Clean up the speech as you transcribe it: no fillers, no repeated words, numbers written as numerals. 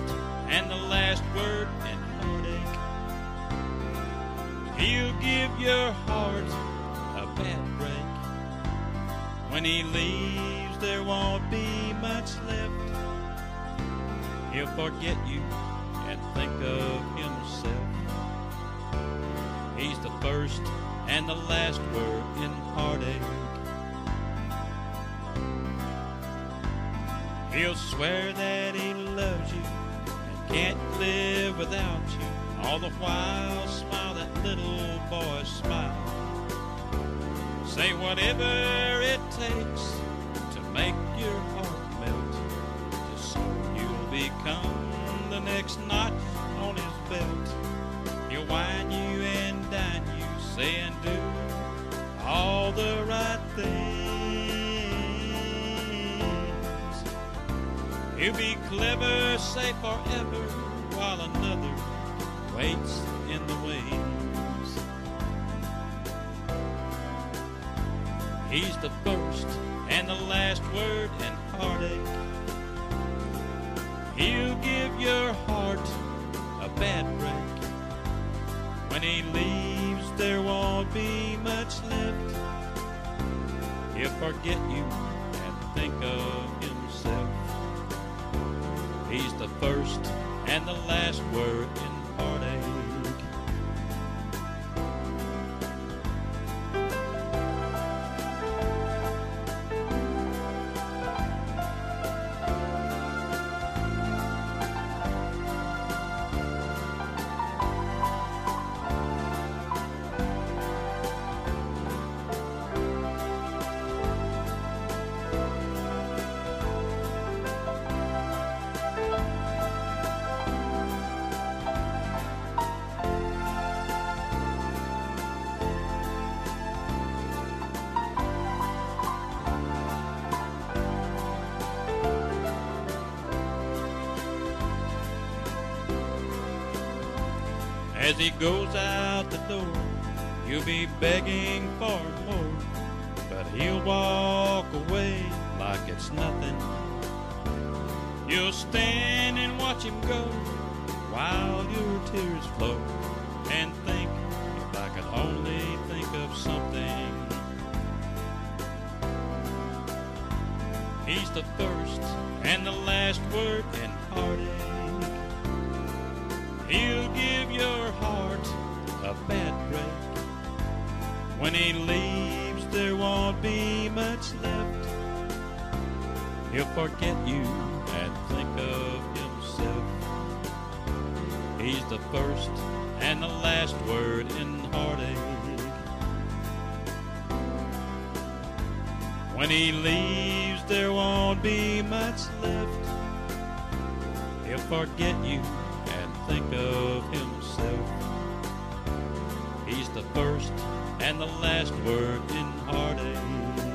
first and the last word in heartache. He'll give your heart a bad break. When he leaves, there won't be much left. He'll forget you and think of himself. He's the first and the last word in heartache. He'll swear that he loves you and can't live without you. All the while, smile that little boy's smile. Say whatever it takes to make your heart melt, just so you'll become the next notch on his belt. He'll wine you and dine you, say and do all the right things. You be clever, say forever, while another waits in the wings. He's the first and the last word in heartache. He'll give your heart a bad break. When he leaves, there won't be much left. He'll forget you and think of himself. He's the first and the last word in heartache. As he goes out the door, you'll be begging for more, but he'll walk away like it's nothing. You'll stand and watch him go while your tears flow, and think, if I could only think of something. He's the first and the last word in heartache. He'll give your heart a bad break. When he leaves, there won't be much left. He'll forget you and think of himself. He's the first and the last word in heartache. When he leaves, there won't be much left. He'll forget you. Think of himself. He's the first and the last word in heartache.